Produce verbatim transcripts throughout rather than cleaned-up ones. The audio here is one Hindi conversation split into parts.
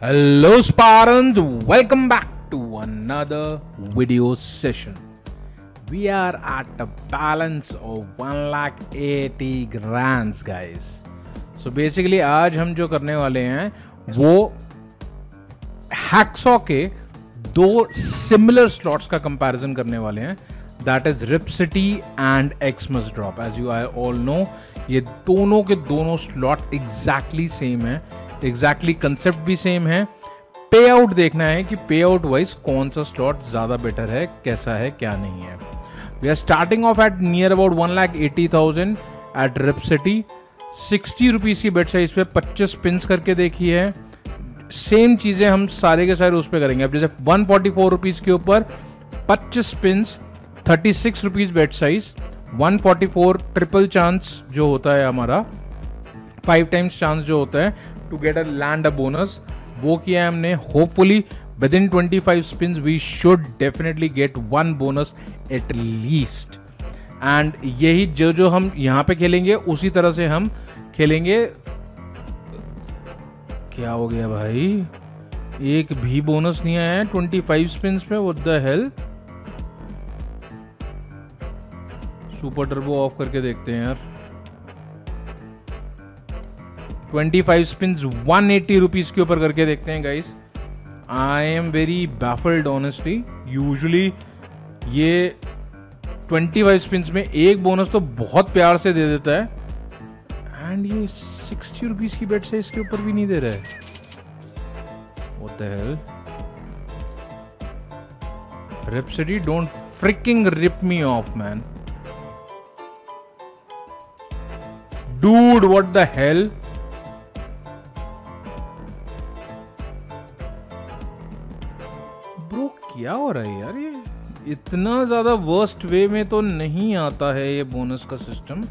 Hello Spartans, welcome back to another video session. We are at the balance of one lakh eighty grand guys. So basically आज हम जो करने वाले हैं वो हैक्सॉ के दो सिमिलर स्लॉट्स का कंपैरिजन करने वाले हैं, that is rip city and xmas drop. As you I all know, ये दोनों के दोनों स्लॉट एग्जैक्टली सेम है, एग्जैक्टली exactly, कंसेप्ट भी सेम है. पे आउट देखना है कि पे आउट वाइज कौन सा स्लॉट ज़्यादा बेटर है, कैसा है, क्या नहीं है. We are starting off at near about one lakh eighty thousand at rip city. Sixty rupees की बेट साइज पे पच्चीस पिंस करके देखी है. सेम चीज़ें हम सारे के सारे उस पर करेंगे. अब जैसे वन फोर्टी फोर रुपीज़ के ऊपर पच्चीस spins, thirty six rupees bet size, one forty four triple chance जो होता है हमारा, फाइव टाइम्स चांस जो होता है to get a land a bonus, वो किया है हमने. Hopefully within twenty five spin we should definitely get one bonus at least. And यही जो जो हम यहाँ पे खेलेंगे उसी तरह से हम खेलेंगे. क्या हो गया भाई, एक भी बोनस नहीं आया है ट्वेंटी फाइव स्पिन पे. What the hell. Super turbo off करके देखते हैं यार. Twenty five spins one eighty rupees के ऊपर करके देखते हैं guys. I am very baffled honestly. Usually ये ट्वेंटी फाइव स्पिन्स में एक बोनस तो बहुत प्यार से दे देता है, एंड ये सिक्सटी रुपीस की बेट साइज के ऊपर भी नहीं दे रहा है. What the hell? Rip City, don't freaking rip me off, man. Dude, what the hell? क्या हो रहा है यार, ये इतना ज़्यादा वर्स्ट वे में तो नहीं आता है ये बोनस का system.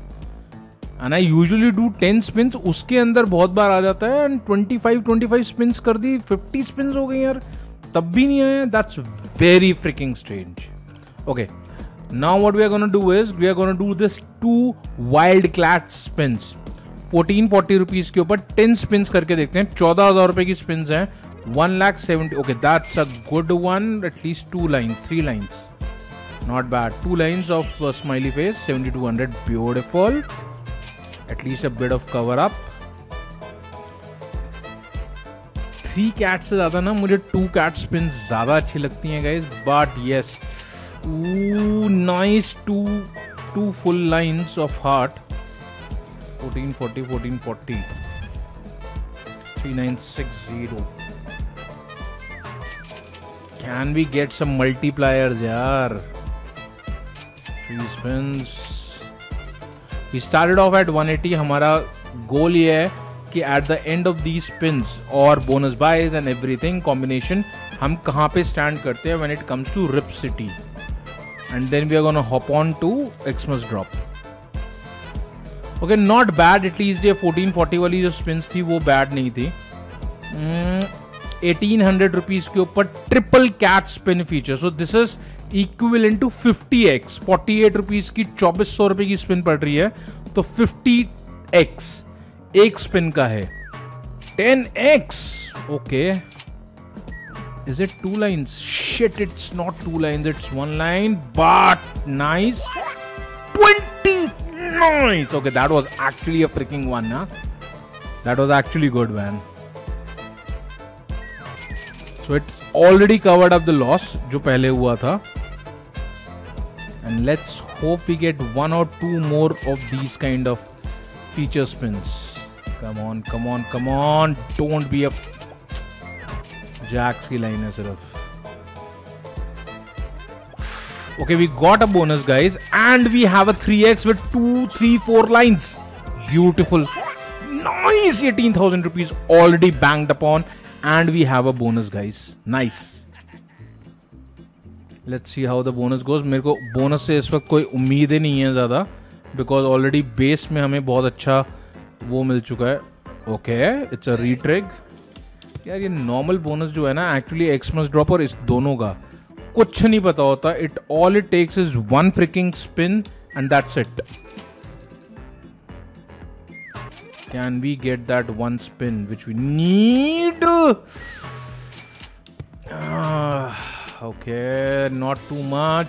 And I usually do ten spins, उसके अंदर बहुत बार आ जाता है. And twenty five twenty five spins कर दी, फिफ्टी स्पिन्स हो गई यार, तब भी नहीं आया. That's very freaking strange. Okay, now what we are gonna do is we are gonna do this to wild CLAT spins. Fourteen forty rupees के ऊपर टेन स्पिन्स करके देखते हैं. चौदह हज़ार रुपये की स्पिन्स हैं. One lakh seventy. Okay, that's a good one. At least two lines, three lines, not bad. Two lines of uh, smiley face. seventy-two hundred, beautiful. At least a bit of cover up. Three cats से ज़्यादा ना मुझे two cat spins ज़्यादा अच्छी लगती हैं guys. But yes, ooh, nice two two full lines of heart. fourteen forty, fourteen forty. three nine six zero. Can we get some multipliers, yaar? Three spins. We started off at one eighty. हमारा goal ये है कि at the end of these spins और bonus buys and everything combination हम कहाँ पे stand करते हैं when it comes to Rip City, and then we are gonna hop on to Xmas Drop. Okay, not bad. At least ये fourteen forty वाली जो spins थी वो bad नहीं थी. Hmm. एटीन हंड्रेड रुपीज के ऊपर triple cat spin feature. So this is equivalent to fifty x. Forty eight rupees की चौबीस सौ रुपए की स्पिन पड़ रही है, तो फिफ्टी एक्स एक स्पिन का है. Ten x. Okay, is it two lines? Shit, it's not two lines, it's one line. But nice, twenty nice. Okay, that was actually a freaking one ना. That was actually good man. So it's already covered up the loss जो पहले हुआ था. And let's hope we get one or two more of these kind of feature spins. Come on, come on, come on! Don't be a jacks की line है सिर्फ. Okay, we got a bonus, guys, and we have a three X with two, three, four lines. Beautiful, nice. Eighteen thousand rupees already banked upon. And we have a bonus, guys. Nice. Let's see how the bonus goes. मेरे को बोनस से इस वक्त कोई उम्मीद ही नहीं है ज़्यादा, because already base में हमें बहुत अच्छा वो मिल चुका है. Okay, it's a retrig. यार ये normal bonus जो है ना, actually Xmas drop और इस दोनों का कुछ नहीं पता होता. It all it takes is one freaking spin and that's it. Can we get that one spin which we need? Uh, okay, not too much.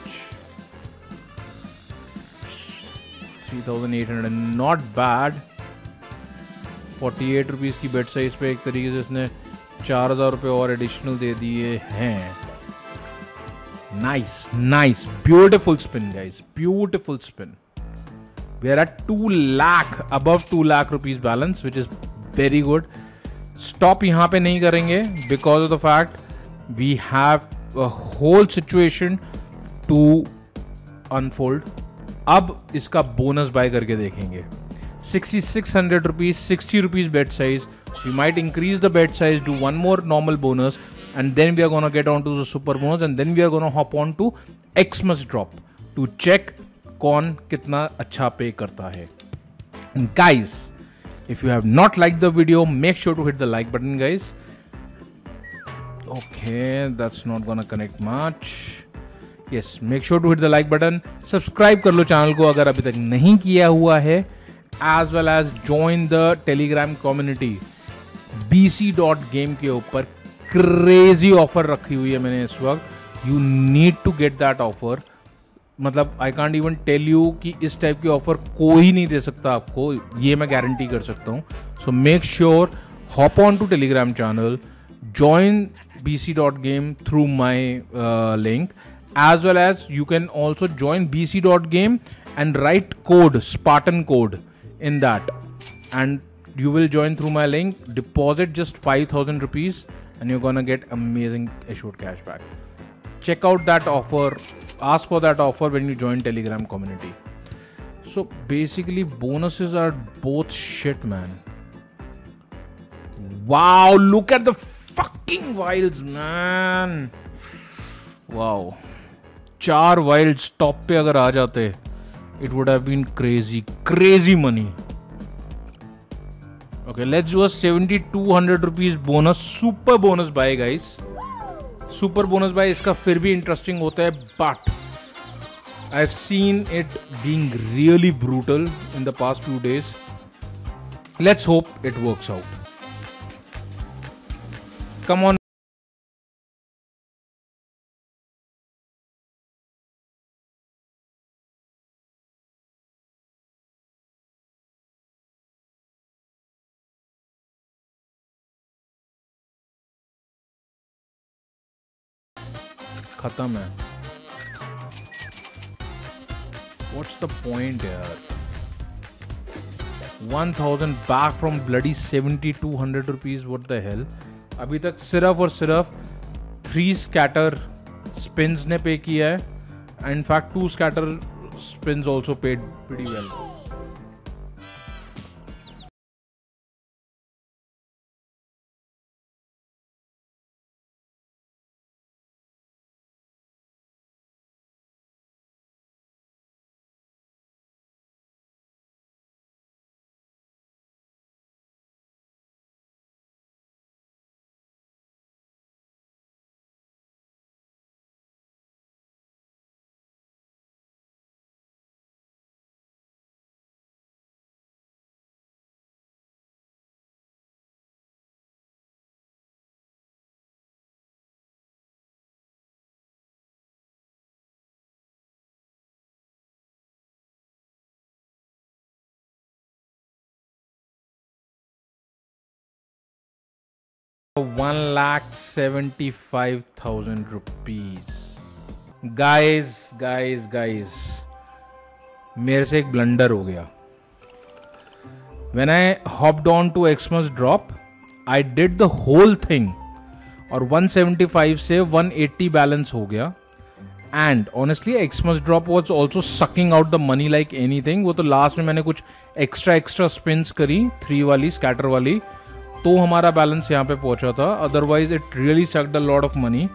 three thousand eight hundred, not bad. forty-eight rupees की बेट साइज पे एक तरीके से इसने चार हजार रुपये और एडिशनल दे दिए हैं. Nice nice, beautiful spin guys, beautiful spin. We are at two lakh, above two lakh rupees balance, which is very good. Stop यहाँ पे नहीं करेंगे because of the fact we have a whole situation to unfold. अब इसका bonus buy करके देखेंगे. sixty-six hundred rupees, sixty rupees bet size. We might increase the bet size, do one more normal bonus, and then we are gonna get on to the super bonus, and then we are gonna hop on to Xmas drop to check कौन कितना अच्छा पे करता है. Guys, if you have not like the video, make sure to hit the like button guys. Okay, that's not gonna connect much. Yes, make sure to hit the like button. Subscribe कर लो चैनल को अगर अभी तक नहीं किया हुआ है, as well as join the telegram community. BC dot game के ऊपर क्रेजी ऑफर रखी हुई है मैंने इस वक्त. You need to get that offer. मतलब I can't even tell you कि इस टाइप की ऑफर कोई नहीं दे सकता आपको, ये मैं गारंटी कर सकता हूँ. So make sure, hop on to Telegram channel, join B C dot game through my link, as well as you can also join B C dot game and write code, Spartan code in that, and you will join through my link. Deposit just five thousand rupees and you gonna get amazing assured cash back. Check out that offer. Ask for that offer when you join Telegram community. So basically, bonuses are both shit, man. Wow, look at the fucking wilds, man. Wow, चार wilds top पे अगर आ जाते, it would have been crazy, crazy money. Okay, let's do a seventy-two hundred rupees bonus, super bonus buy, guys. Super bonus buy इसका फिर भी इंटरेस्टिंग होता है, but I have seen it being really brutal in the past few days. Let's hope it works out. Come on. खत्म है. What's the point यार? one thousand back from bloody seventy-two hundred rupees. What the hell? अभी तक सिर्फ और सिर्फ three scatter spins ने पे किया है. In fact, two scatter spins also paid pretty well. One lakh seventy-five thousand rupees, guys, guys, guys. मेरे से एक ब्लंडर हो गया. When I hopped on to Xmas drop, I did the whole thing. और one seventy-five से one eighty balance हो गया. And honestly, Xmas drop was also sucking out the money like anything. वो तो last में मैंने कुछ extra extra spins करी, three वाली, scatter वाली. तो हमारा बैलेंस यहाँ पे पहुंचा था. Otherwise it really sucked a lot of money.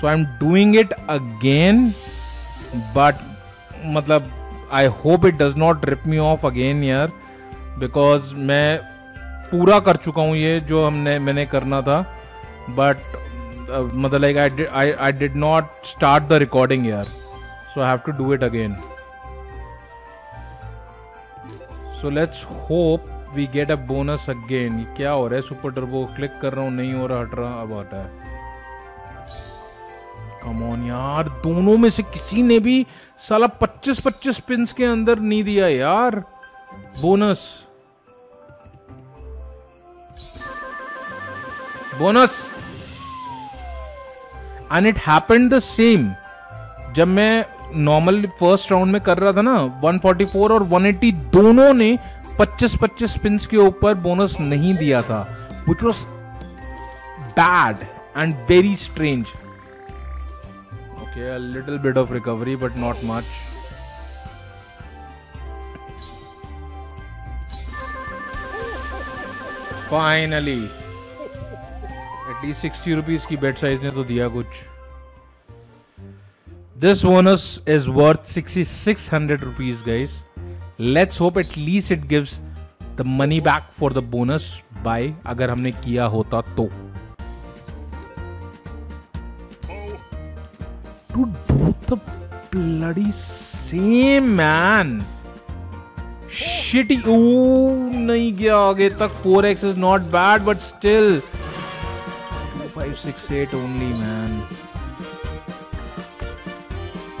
So I am doing it again, but मतलब I hope it does not rip me off again यार, बिकॉज मैं पूरा कर चुका हूँ ये जो हमने मैंने करना था. बट uh, मतलब like I I did not start the recording यार, so I have to do it again. So let's hope we get a bonus again. क्या हो रहा है सुपर टर्बो? क्लिक कर रहा हूँ, नहीं हो रहा, हट रहा, अब हटा है। कम ऑन यार, दोनों में से किसी ने भी साला पच्चीस पच्चीस पिंस के अंदर नहीं दिया यार bonus. Bonus and it happened the same जब मैं नॉर्मल फर्स्ट राउंड में कर रहा था ना। एक सौ चौवालीस और एक सौ अस्सी दोनों ने पच्चीस पच्चीस पिंस के ऊपर बोनस नहीं दिया था, which was bad and very strange. Okay, a little bit of recovery, but not much. Finally, at least sixty rupees की बेट साइज ने तो दिया कुछ। This bonus is worth sixty-six hundred rupees, guys. Let's hope at least it gives the money back for the bonus buy. अगर हमने किया होता तो। To do the bloody same man. Shitty. Oh, नहीं गया आगे तक। four x is not bad, but still five six eight only, man.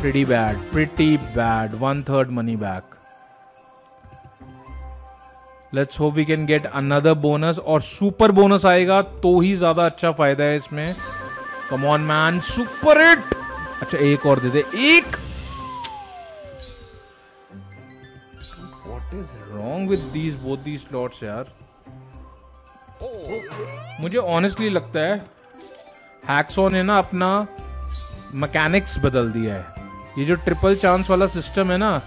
Pretty bad. Pretty bad. One third money back. Let's hope we can get another bonus. और super bonus आएगा तो ही ज्यादा अच्छा फायदा है इसमें। Come on, man. Super it. अच्छा एक और दे दे। एक what is wrong with these both these slots यार। मुझे ऑनेस्टली लगता है हैक्सॉ ने ना अपना मैकेनिक्स बदल दिया है। ये जो ट्रिपल चांस वाला सिस्टम है ना,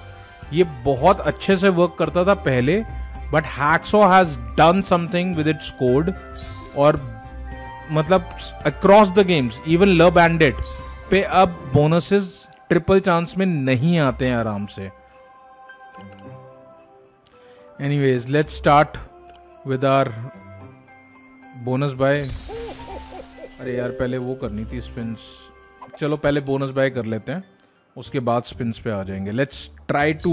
ये बहुत अच्छे से वर्क करता था पहले, but hacksaw has done something with its code. और मतलब across the games even love बैंडेड पे अब बोनसेस ट्रिपल चांस में नहीं आते हैं आराम से। Anyways let's start with our bonus buy. अरे यार पहले वो करनी थी स्पिन्स। चलो पहले बोनस बाय कर लेते हैं, उसके बाद स्पिन्स पे आ जाएंगे। Let's try to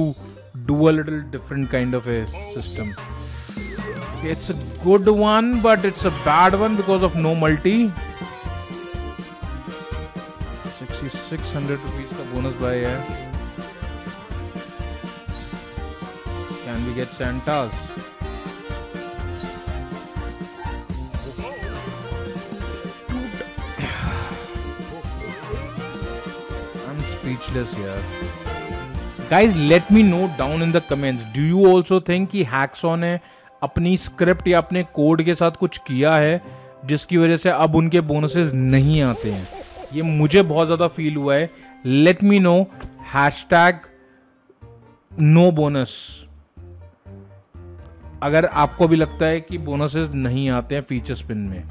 do a little different kind of a system. It's a good one but it's a bad one because of no multi. Six hundred rupees का बोनस बाय है। Can we get सेंटास? I am speechless यार। Guys let me know down in the comments, do you also think कि हैक्सॉ ने अपनी स्क्रिप्ट या अपने कोड के साथ कुछ किया है जिसकी वजह से अब उनके बोनसेस नहीं आते हैं? ये मुझे बहुत ज्यादा फील हुआ है। Let me know, hashtag no bonus अगर आपको भी लगता है कि बोनसेस नहीं आते हैं फीचर स्पिन में।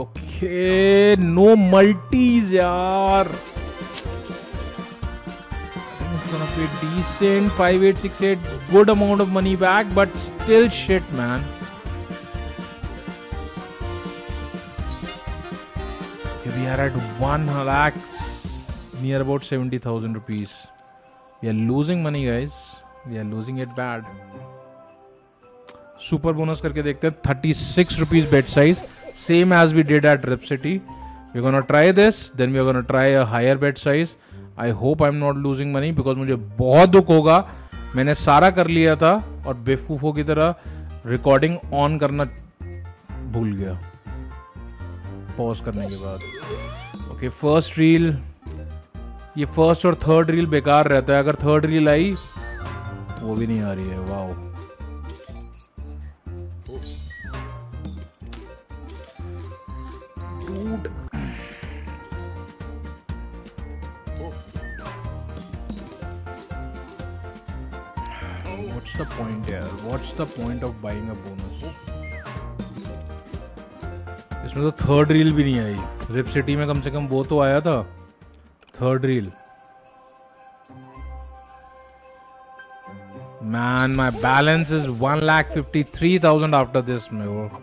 ओके नो मल्टीज यार। A decent five eight six eight, good amount of money back, but still shit, man. Okay, we are at one lakh, near about seventy thousand rupees. We are losing money, guys. We are losing it bad. Super bonus करके देखते हैं, thirty six rupees bet size, same as we did at Rip City. We're gonna try this, then we're gonna try a higher bet size. I hope I am not losing money because मुझे बहुत दुख होगा। मैंने सारा कर लिया था और बेवकूफों की तरह रिकॉर्डिंग ऑन करना भूल गया पॉज करने के बाद। ओके फर्स्ट रील, ये फर्स्ट और थर्ड रील बेकार रहता है। अगर थर्ड रील आई वो भी नहीं आ रही है। Wow the point here, what's the point of buying a bonus? इसमें तो थर्ड रील भी नहीं आई। रिप सिटी में कम से कम वो तो आया था third reel. Man, my balance is one lakh fifty three thousand after this, my work.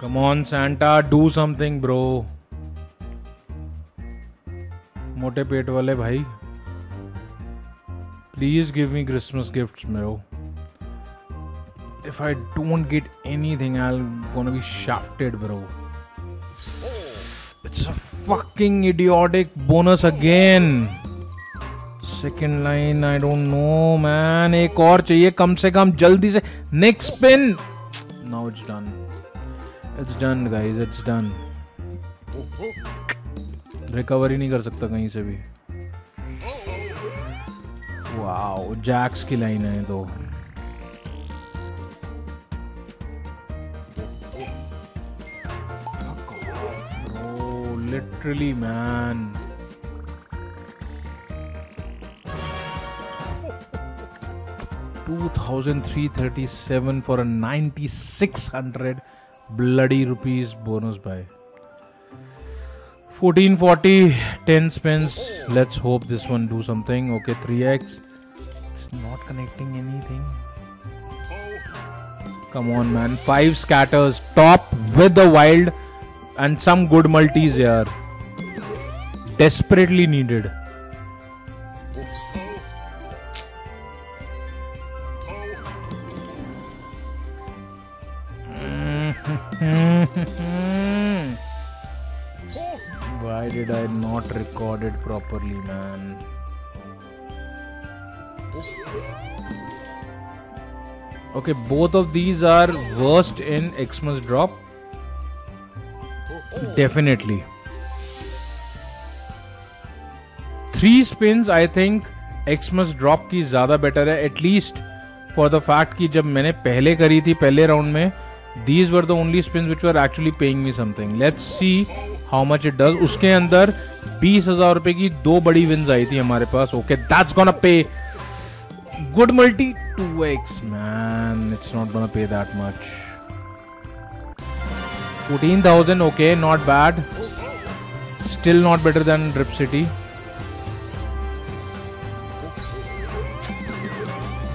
Come on Santa, do something bro. मोटे पेट वाले भाई, please give me Christmas gifts bro. If I don't get anything, I'm gonna be shafted, bro. It's a fucking idiotic bonus again. Second line, I don't know, man. एक और चाहिए कम से कम जल्दी से. Next spin. Now it's done. It's done, guys. It's done. Recovery नहीं कर सकता कहीं से भी. Wow, Jacks की line है तो. Literally, man. two thousand three hundred thirty-seven for a ninety-six hundred bloody rupees bonus buy. fourteen forty, ten spins. Let's hope this one do something. Okay, three X. It's not connecting anything. Come on, man. Five scatters. Top with the wild. And some good multis यार, desperately needed. Why did I not record it properly, man? Okay, both of these are worst in Xmas Drop. Definitely. Three spins I think Xmas Drop की ज़्यादा बेटर है, at least for the fact कि जब मैंने पहले करी थी पहले राउंड में, these were the only spins which were actually paying me something. Let's see how much it does. उसके अंदर बीस हजार रुपए की दो बड़ी wins आई थी हमारे पास. Okay, that's gonna pay. Good multi two X, man. It's not gonna pay that much. fourteen thousand, okay, not bad. Still not better than Rip City.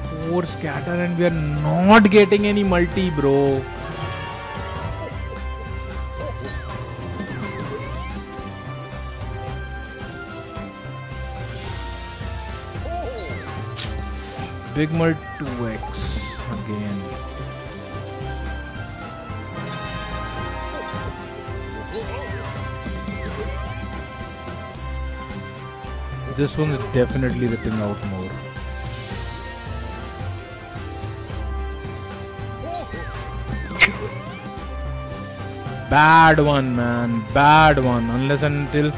Four scatter and we are not getting any multi, bro. Big multi two X again. This one's definitely ripping out more. Bad one, man. Bad one. Unless and until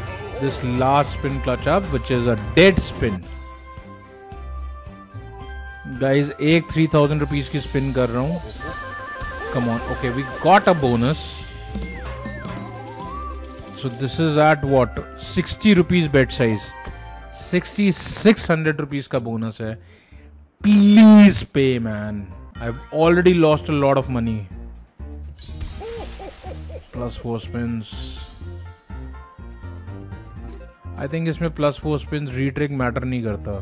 this last spin clutch up, which is a dead spin. Guys, एक three thousand rupees की spin कर रहा हूँ. Come on. Okay, we got a bonus. So this is at what? sixty rupees bet size. sixty-six hundred rupees का बोनस है. Please pay man, I have already lost a lot of money. Plus four spins. I think इसमें plus four spins retrigger matter नहीं करता.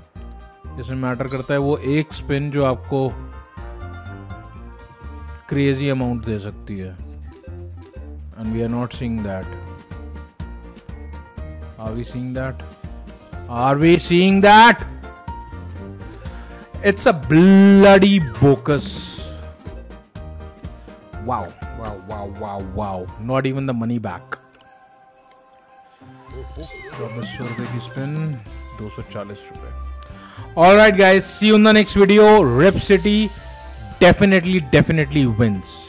इसमें मैटर करता है वो एक स्पिन जो आपको क्रेजी अमाउंट दे सकती है, and we are not seeing that. Are we seeing that? Are we seeing that? It's a bloody bogus. Wow, wow, wow, wow, wow. Not even the money back. twenty-four rupees ki spin, two forty rupees. Alright guys, see you in the next video. Rip City definitely, definitely wins.